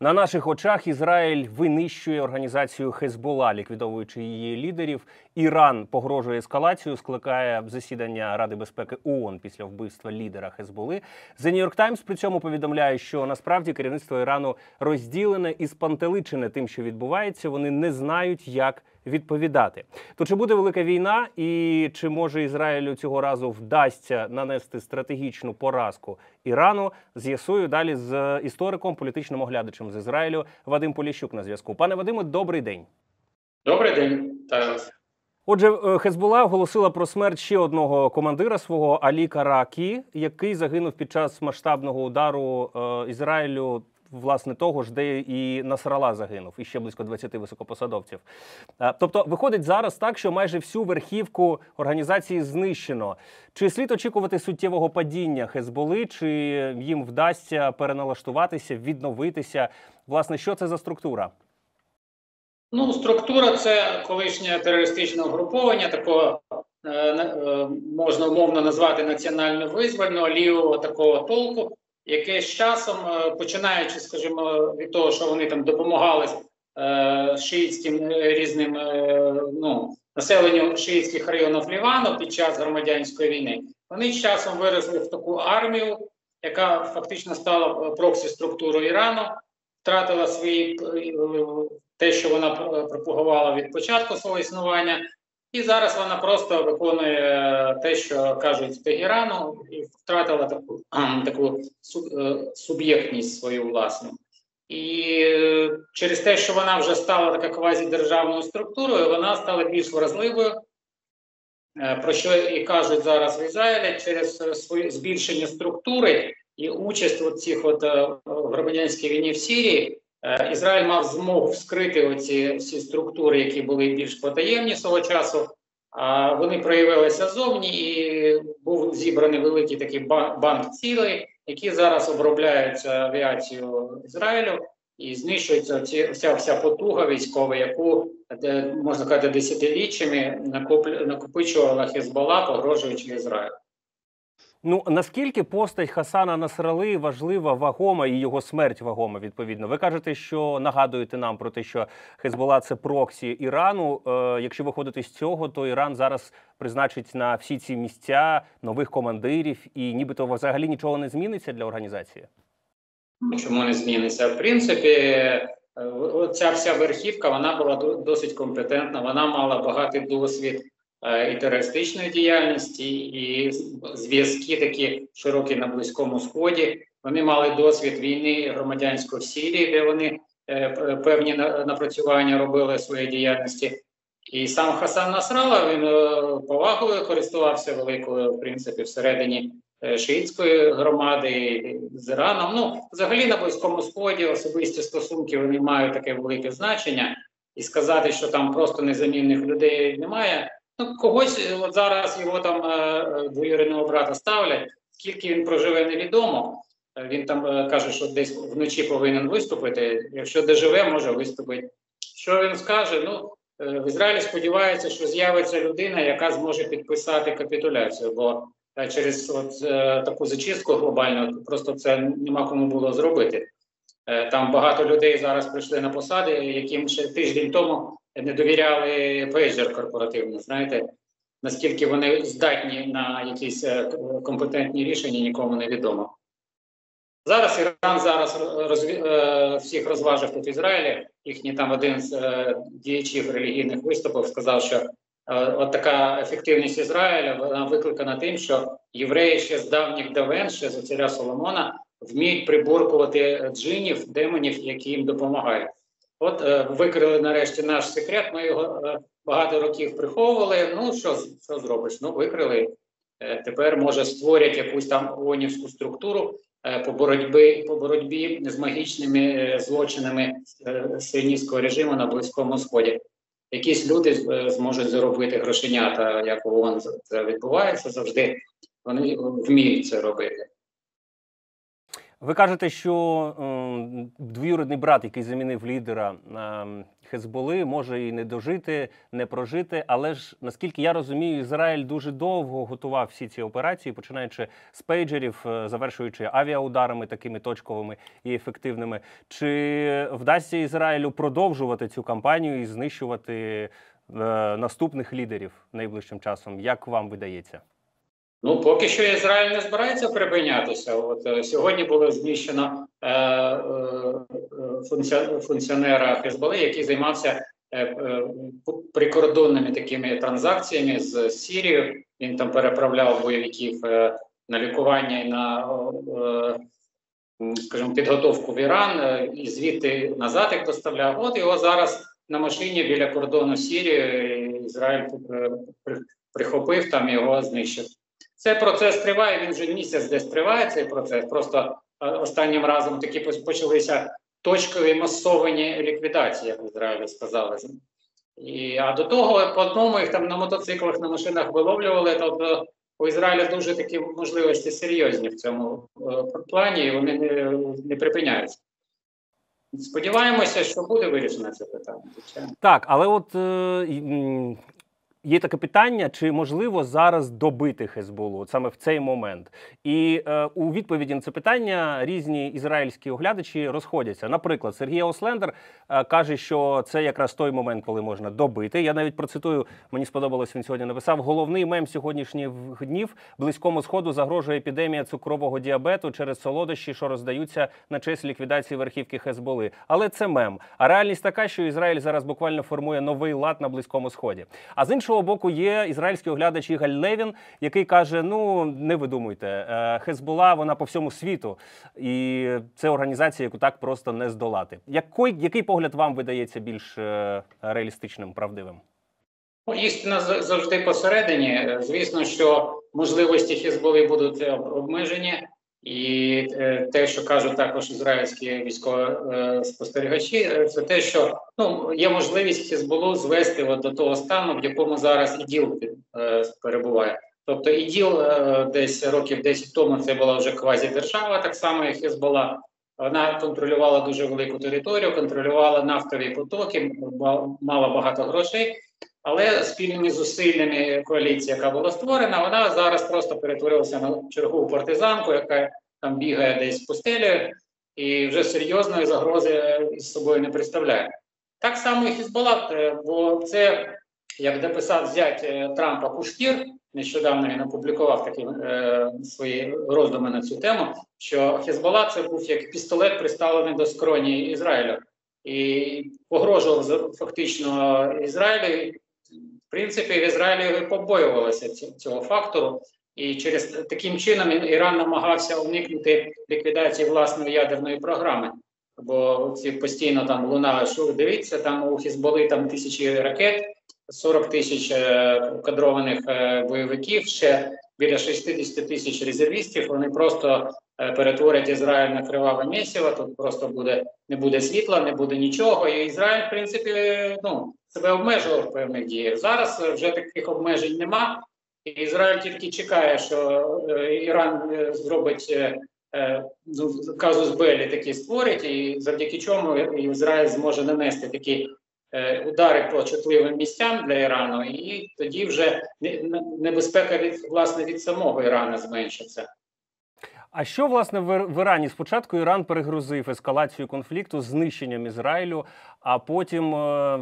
На наших очах Ізраїль винищує організацію Хезболла, ліквідовуючи її лідерів. Іран погрожує ескалацією, скликає засідання Ради безпеки ООН після вбивства лідера Хезболли. The New York Times при цьому повідомляє, що насправді керівництво Ірану розділене і спантеличене тим, що відбувається. Вони не знають, як відповідати. То чи буде велика війна і чи може Ізраїлю цього разу вдасться нанести стратегічну поразку Ірану, з'ясую далі з істориком, політичним оглядачем з Ізраїлю Вадим Поліщук на зв'язку. Пане Вадиме, добрий день. Добрий день. Отже, Хезболла оголосила про смерть ще одного командира свого, Алі Каракі, який загинув під час масштабного удару Ізраїлю, власне, того ж, де і Насралла загинув, і ще близько 20 високопосадовців. Тобто, виходить зараз так, що майже всю верхівку організації знищено. Чи слід очікувати суттєвого падіння Хезболли, чи їм вдасться переналаштуватися, відновитися? Власне, що це за структура? Ну, структура – це колишнє терористичне угруповання, такого можна умовно назвати національно-визвольного, лівого такого толку, яке з часом, починаючи, скажімо, від того, що вони там допомагали шиїтським різним населенню шиїтських районів Лівану під час громадянської війни, вони з часом виросли в таку армію, яка фактично стала проксі-структурою Ірану, втратила свої, те, що вона пропагувала від початку свого існування, і зараз вона просто виконує те, що кажуть з Тегерану, і втратила таку суб'єктність свою власну. І через те, що вона вже стала така квазідержавною структурою, вона стала більш вразливою, про що і кажуть зараз в Ізраїлі, через збільшення структури і участь у цих громадянській війні в Сирії. Ізраїль мав змогу вскрити оці всі структури, які були більш потаємні свого часу, а вони проявилися зовні, і був зібраний великий такий банк цілей, які зараз обробляються авіацією Ізраїлю і знищується вся потуга військова, яку, можна казати, десятиліттями накопичувала Хезболла, погрожуючи Ізраїлю. Ну, наскільки постать Хасана Насралли важлива, вагома, і його смерть вагома, відповідно? Ви кажете, що нагадуєте нам про те, що Хезболла – це проксі Ірану. Якщо виходити з цього, то Іран зараз призначить на всі ці місця нових командирів, і нібито взагалі нічого не зміниться для організації? Чому не зміниться? В принципі, ця вся верхівка, вона була досить компетентна, вона мала багатий досвід і терористичної діяльності, і зв'язки такі широкі на Близькому Сході. Вони мали досвід війни громадянської в Сирії, де вони певні напрацювання робили своєї діяльності. І сам Хасан Насралла, він повагою користувався великою, в принципі, всередині шиїтської громади з Іраном. Ну, взагалі на Близькому Сході особисті стосунки, вони мають таке велике значення. І сказати, що там просто незамінних людей немає. Ну, когось зараз його там двоюрідного брата ставлять, скільки він проживе невідомо, він там каже, що десь вночі повинен виступити, якщо доживе, може виступити. Що він скаже? Ну, в Ізраїлі сподівається, що з'явиться людина, яка зможе підписати капітуляцію, бо через таку зачистку глобальну просто це нема кому було зробити. Там багато людей зараз прийшли на посади, яким ще тиждень тому не довіряли пейджер корпоративно, знаєте, наскільки вони здатні на якісь компетентні рішення, нікому не відомо. Зараз Іран всіх розважив тут в Ізраїлі, їхній там один з діячів релігійних виступів сказав, що от така ефективність Ізраїля, вона викликана тим, що євреї ще з давніх давен, ще з царя Соломона, вміють приборкувати джинів, демонів, які їм допомагають. От викрили нарешті наш секрет, ми його багато років приховували, ну що зробиш, ну викрили. Тепер, може, створять якусь там ООНівську структуру по боротьбі з магічними злочинами сіоністського режиму на Близькому Сході. Якісь люди зможуть заробити грошенята, як у ООН це відбувається завжди, вони вміють це робити. Ви кажете, що двоюрідний брат, який замінив лідера Хезболли, може і не дожити, не прожити. Але ж, наскільки я розумію, Ізраїль дуже довго готував всі ці операції, починаючи з пейджерів, завершуючи авіаударами такими точковими і ефективними. Чи вдасться Ізраїлю продовжувати цю кампанію і знищувати наступних лідерів найближчим часом? Як вам видається? Ну, поки що Ізраїль не збирається припинятися. От сьогодні було знищено функціонера Хезболли, який займався прикордонними такими транзакціями з Сирією. Він там переправляв бойовиків на лікування і на, скажімо, підготовку в Іран, і звідти назад їх доставляв. От його зараз на машині біля кордону Сирії Ізраїль прихопив, там його знищив. Цей процес триває, він вже місяць десь триває цей процес, просто останнім разом такі почалися точкові масовані ліквідації, як в Ізраїлі сказали. А до того по одному їх там на мотоциклах, на машинах виловлювали, тобто у Ізраїля дуже такі можливості серйозні в цьому плані, і вони не припиняються. Сподіваємося, що буде вирішено це питання. Так, але от... Є таке питання, чи можливо зараз добити Хезболлу саме в цей момент? І у відповіді на це питання різні ізраїльські оглядачі розходяться. Наприклад, Сергій Ослендер каже, що це якраз той момент, коли можна добити. Я навіть процитую, мені сподобалось, він сьогодні написав: головний мем сьогоднішніх днів – Близькому Сходу загрожує епідемія цукрового діабету через солодощі, що роздаються на честь ліквідації верхівки Хезболли. Але це мем. А реальність така, що Ізраїль зараз буквально формує новий лад на Близькому Сході. А з іншого боку, є ізраїльський оглядач Ігаль Левін, який каже: ну, не видумуйте, Хезболла, вона по всьому світу, і це організація, яку так просто не здолати. Який погляд вам видається більш реалістичним, правдивим? Істина завжди посередині. Звісно, що можливості Хезболли будуть обмежені, і те, що кажуть також ізраїльські військові спостерігачі, це те, що є можливість Хезболлу звести до того стану, в якому зараз ІДІЛ перебуває. Тобто ІДІЛ десь років 10 тому це була вже квазідержава, так само як Хезболла. Вона контролювала дуже велику територію, контролювала нафтові потоки, мала багато грошей. Але спільними зусиллями коаліції, яка була створена, вона зараз просто перетворилася на чергову партизанку, яка там бігає десь пустелею і вже серйозної загрози із собою не представляє. Так само і Хезболла, бо це, як написав зять Трампа Кушкір, нещодавно він опублікував такі свої роздуми на цю тему, що Хезболла це був як пістолет, приставлений до скроні Ізраїлю, і погрожував фактично Ізраїлю. В принципі, в Ізраїлі побоювалися цього фактору, і через таким чином Іран намагався уникнути ліквідації власної ядерної програми. Бо ці постійно там лунали, що дивіться, там у Хезболли там тисячі ракет, 40 тисяч кадрованих бойовиків, ще біля 60 тисяч резервістів. Вони просто перетворять Ізраїль на криваве місіво, тут просто не буде світла, не буде нічого. І Ізраїль, в принципі, себе обмежував в певних діях. Зараз вже таких обмежень нема, і Ізраїль тільки чекає, що Іран зробить казус беллі, такі створить, і завдяки чому Ізраїль зможе нанести такі удари по чутливим місцям для Ірану, і тоді вже небезпека від самого Ірану зменшиться. А що, власне, в Ірані? Спочатку Іран перегрузив ескалацію конфлікту знищенням Ізраїлю, а потім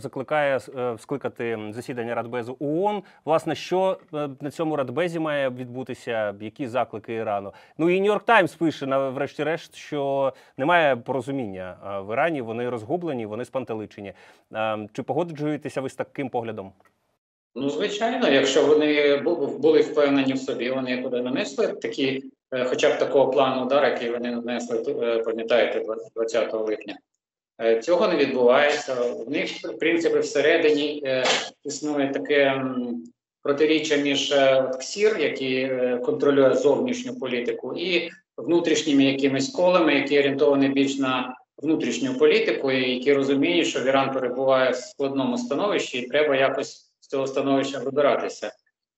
закликає скликати засідання Радбезу ООН. Власне, що на цьому Радбезі має відбутися, які заклики Ірану? Ну і New York Times пише, врешті-решт, що немає порозуміння в Ірані, вони розгублені, вони спантеличені. Чи погоджуєтеся ви з таким поглядом? Ну, звичайно, якщо вони були впевнені в собі, вони куди нанесли такі, хоча б такого плану удар, який вони нанесли, пам'ятаєте, 20 липня. Цього не відбувається. В них, в принципі, всередині існує таке протиріччя між КСІР, який контролює зовнішню політику, і внутрішніми якимись колами, які орієнтовані більш на внутрішню політику, і які розуміють, що Іран перебуває в складному становищі і треба якось з цього становища вибиратися.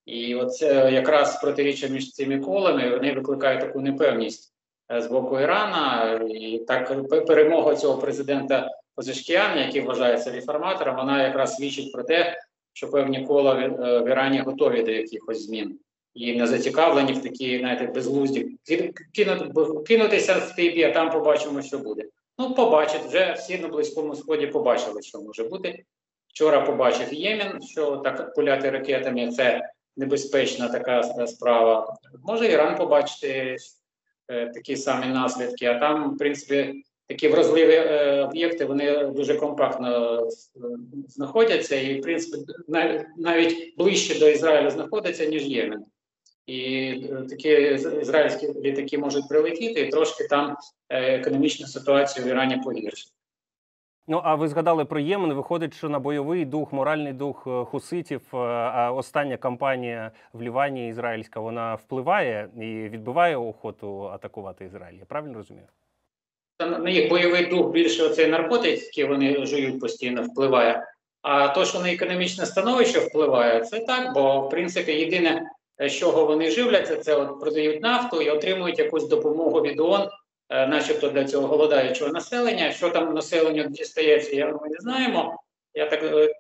І оце якраз протиріччя між цими колами, вони викликають таку непевність з боку Ірана. І так перемога цього президента Пезешкіана, який вважається реформатором, вона якраз свідчить про те, що певні кола в Ірані готові до якихось змін. І не зацікавлені в такі, знаєте, безглузді кинутися в степі, а там побачимо, що буде. Ну, побачить, вже всі на Близькому Сході побачили, що може бути. Вчора побачив Ємен, що так пуляти ракетами – це небезпечна така справа. Може Іран побачити такі самі наслідки, а там, в принципі, такі вразливі об'єкти, вони дуже компактно знаходяться і, в принципі, навіть ближче до Ізраїлю знаходяться, ніж Ємен. І такі ізраїльські літаки можуть прилетіти, і трошки там економічну ситуацію в Ірані погіршить. Ну, а ви згадали про Ємен. Виходить, що на бойовий дух, моральний дух хуситів, а остання кампанія в Лівані ізраїльська, вона впливає і відбиває охоту атакувати Ізраїль. Я правильно розумію? На їх бойовий дух більше оцей наркотик, який вони жують постійно, впливає. А то, що на економічне становище впливає, це так, бо, в принципі, єдине, з чого вони живляться, це от продають нафту і отримують якусь допомогу від ООН, начебто для цього голодаючого населення. Що там населенню дістається, ми не знаємо.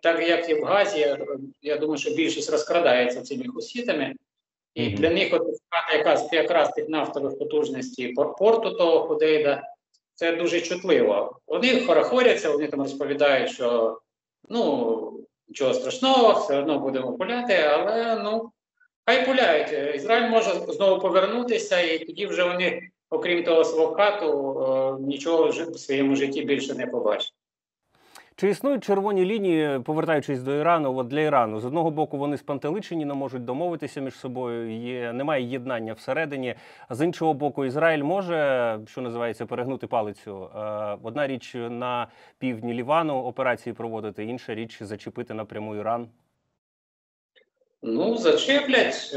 Так як і в Газі, я думаю, що більшість розкрадається цими хуситами. І для них от якраз тих нафтових потужностей порту того Худейда, це дуже чутливо. Вони хорохоряться, вони там розповідають, що ну, нічого страшного, все одно будемо пуляти, але ну, хай пуляють. Ізраїль може знову повернутися, і тоді вже вони, окрім того свого хату, нічого в своєму житті більше не побачать. Чи існують червоні лінії, повертаючись до Ірану, от для Ірану? З одного боку, вони спантеличені, не можуть домовитися між собою, немає єднання всередині. З іншого боку, Ізраїль може, що називається, перегнути палицю. Одна річ на півдні Лівану операції проводити, інша річ зачепити напряму Іран. Ну, зачеплять,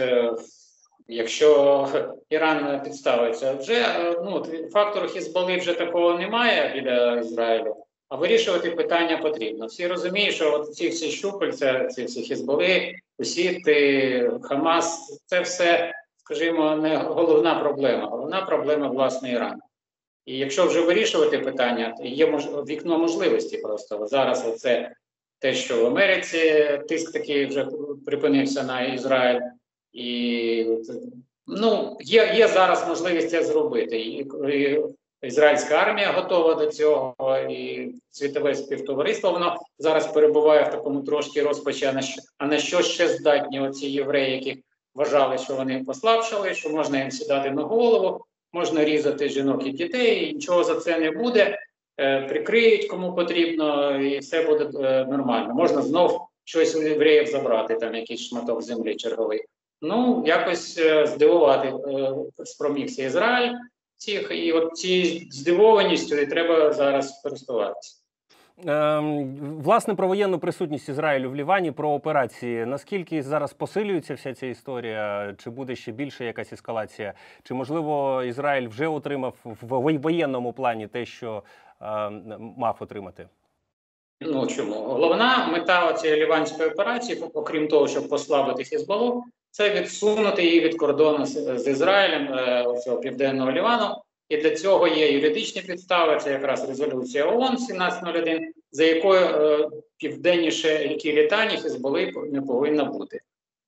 якщо Іран підставиться. Вже ну, фактору Хезболли вже такого немає біля Ізраїлю. А вирішувати питання потрібно. Всі розуміють, що от ці всі щупальця, ці всі Хезболли, Хусити, Хамас, це все, скажімо, не головна проблема. Головна проблема, власне, Ірану. І якщо вже вирішувати питання, є вікно можливості просто. Зараз оце те, що в Америці тиск такий вже припинився на Ізраїль. І ну, є зараз можливість це зробити. І ізраїльська армія готова до цього, і світове співтовариство, воно зараз перебуває в такому трошки розпачі, а на що ще здатні оці євреї, яких вважали, що вони послабшали, що можна їм сідати на голову, можна різати жінок і дітей, і нічого за це не буде, прикриють кому потрібно, і все буде нормально. Можна знов щось у євреїв забрати, там якийсь шматок землі черговий. Ну, якось здивувати спромігся Ізраїль, і от цією здивованістю і треба зараз користуватися. Власне, про воєнну присутність Ізраїлю в Лівані, про операції. Наскільки зараз посилюється вся ця історія? Чи буде ще більше якась ескалація? Чи, можливо, Ізраїль вже отримав в воєнному плані те, що мав отримати? Ну, чому? Головна мета цієї ліванської операції, окрім того, щоб послабити Хезболлу, це відсунути її від кордону з Ізраїлем, цього Південного Лівану. І для цього є юридичні підстави, це якраз резолюція ООН 1701, за якою південніше ріки Літані Хезболли не повинна бути.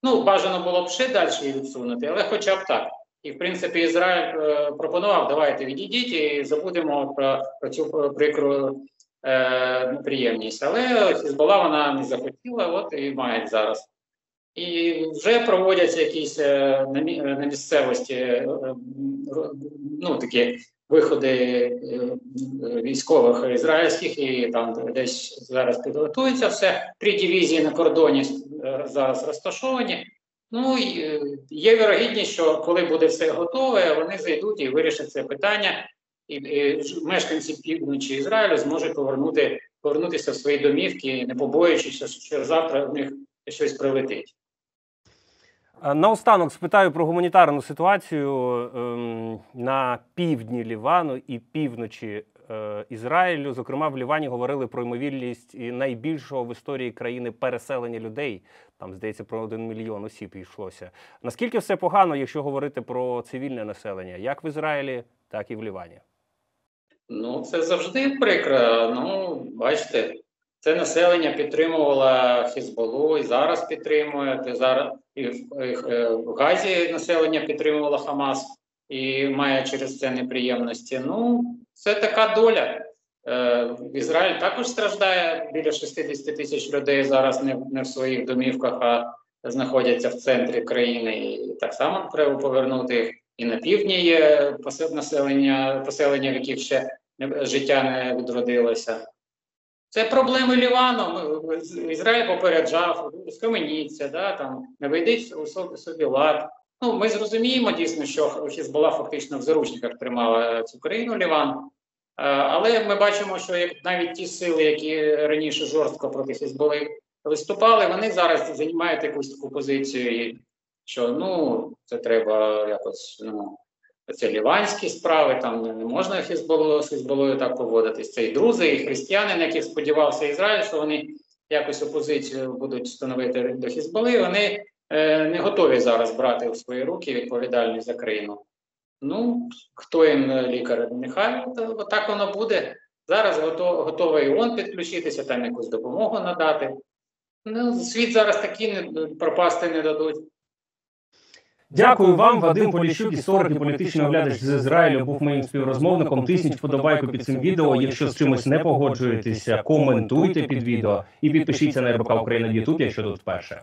Ну, бажано було б ще далі її відсунути, але хоча б так. І, в принципі, Ізраїль пропонував, давайте відійдіть і забудемо про цю прикру неприємність. Але Хезболла вона не захотіла, от і має зараз. І вже проводяться якісь на місцевості ну, такі виходи військових ізраїльських, і там десь зараз підготується все. 3 дивізії на кордоні зараз розташовані. Ну, є вірогідність, що коли буде все готове, вони зайдуть і вирішать це питання, і мешканці півночі Ізраїлю зможуть повернутися в свої домівки, не побоюючись, що завтра в них щось прилетить. Наостанок спитаю про гуманітарну ситуацію на півдні Лівану і півночі Ізраїлю. Зокрема, в Лівані говорили про ймовірність найбільшого в історії країни переселення людей. Там, здається, про 1 мільйон осіб йшлося. Наскільки все погано, якщо говорити про цивільне населення? Як в Ізраїлі, так і в Лівані? Ну, це завжди прикро. Ну, бачите, це населення підтримувало Хезболлу і зараз підтримує. І в Газі населення підтримувало Хамас і має через це неприємності. Ну, це така доля. Ізраїль також страждає. Біля 60 тисяч людей зараз не в своїх домівках, а знаходяться в центрі країни. І так само треба повернути їх. І на півдні є поселення, в яких ще життя не відродилося. Це проблеми Лівану. Ізраїль попереджав, схаменіться, да, там, не вийдіть у собі лад. Ну, ми зрозуміємо дійсно, що Хезболла фактично в заручниках тримала цю країну Ліван. Але ми бачимо, що навіть ті сили, які раніше жорстко проти Хезболли виступали, вони зараз займають якусь таку позицію, що ну, це треба якось, ну, це ліванські справи, там не можна Хезболлою так поводитись. Це і друзи, і християни, на яких сподівався Ізраїль, що вони якусь опозицію будуть становити до Хезболли, вони не готові зараз брати у свої руки відповідальність за країну. Ну, хто їм лікар? Нехай, так воно буде. Зараз готовий ООН підключитися, там якусь допомогу надати. Ну, світ зараз такий, пропасти не дадуть. Дякую вам, Вадим Поліщук, історик і політичний оглядач з Ізраїлю, був моїм співрозмовником. Тисніть вподобайку під цим відео, якщо з чимось не погоджуєтеся, коментуйте під відео і підпишіться на РБК Україна в YouTube, якщо тут вперше.